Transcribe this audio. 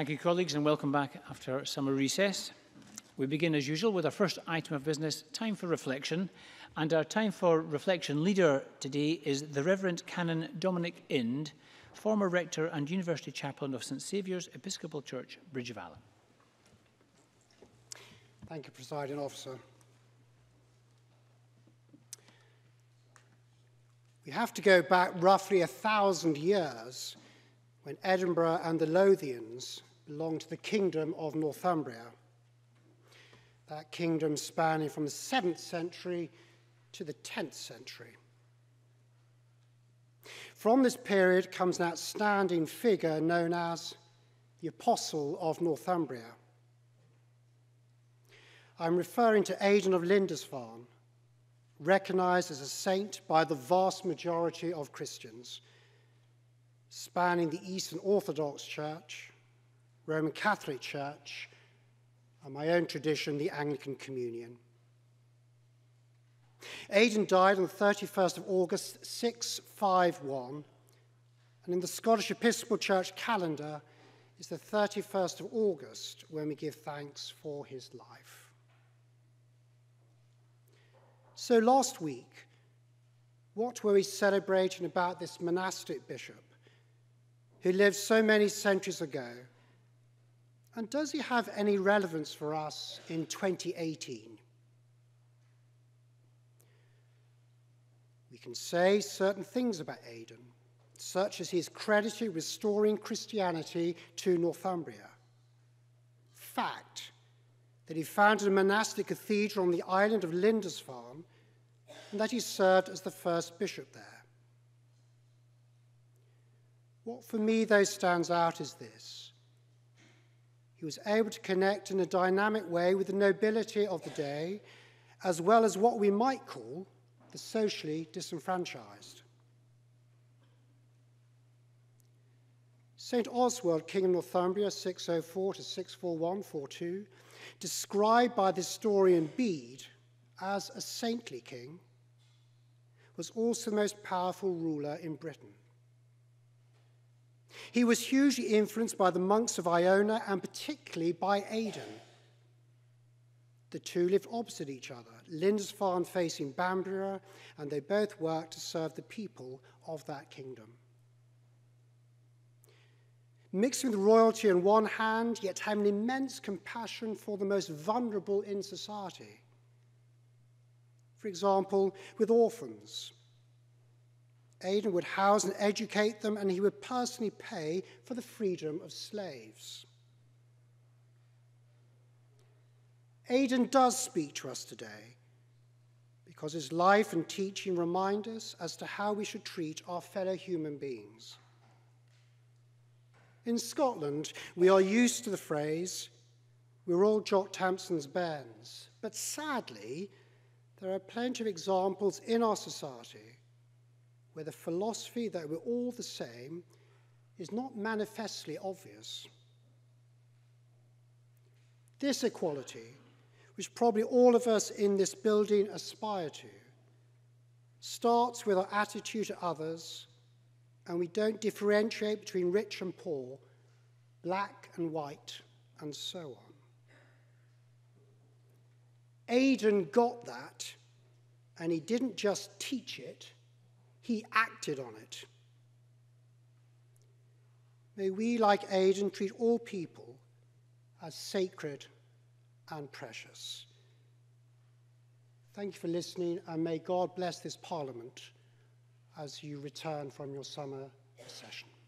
Thank you, colleagues, and welcome back after summer recess. We begin, as usual, with our first item of business, time for reflection. And our time for reflection leader today is the Reverend Canon Dominic Ind, former rector and university chaplain of St. Saviour's Episcopal Church, Bridge of Allen. Thank you, Presiding Officer. We have to go back roughly 1,000 years when Edinburgh and the Lothians belonged to the Kingdom of Northumbria. That kingdom spanning from the 7th century to the 10th century. From this period comes an outstanding figure known as the Apostle of Northumbria. I'm referring to Aidan of Lindisfarne, recognised as a saint by the vast majority of Christians, spanning the Eastern Orthodox Church, Roman Catholic Church, and my own tradition, the Anglican Communion. Aidan died on the 31st of August, 651, and in the Scottish Episcopal Church calendar, it's the 31st of August when we give thanks for his life. So last week, what were we celebrating about this monastic bishop who lived so many centuries ago? And does he have any relevance for us in 2018? We can say certain things about Aidan, such as he is credited with restoring Christianity to Northumbria. Fact that he founded a monastic cathedral on the island of Lindisfarne, and that he served as the first bishop there. What for me, though, stands out is this. He was able to connect in a dynamic way with the nobility of the day, as well as what we might call the socially disenfranchised. St. Oswald, King of Northumbria, 604 to 641-42, described by the historian Bede as a saintly king, was also the most powerful ruler in Britain. He was hugely influenced by the monks of Iona and particularly by Aidan. The two lived opposite each other, Lindisfarne facing Bamburgh, and they both worked to serve the people of that kingdom. Mixing the royalty on one hand, yet having immense compassion for the most vulnerable in society. For example, with orphans. Aidan would house and educate them, and he would personally pay for the freedom of slaves. Aidan does speak to us today, because his life and teaching remind us as to how we should treat our fellow human beings. In Scotland, we are used to the phrase, "We're all Jock Tamson's bairns," but sadly, there are plenty of examples in our society where the philosophy that we're all the same is not manifestly obvious. This equality, which probably all of us in this building aspire to, starts with our attitude to others, and we don't differentiate between rich and poor, black and white, and so on. Aidan got that, and he didn't just teach it, he acted on it. May we, like Aidan, treat all people as sacred and precious. Thank you for listening, and may God bless this Parliament as you return from your summer session.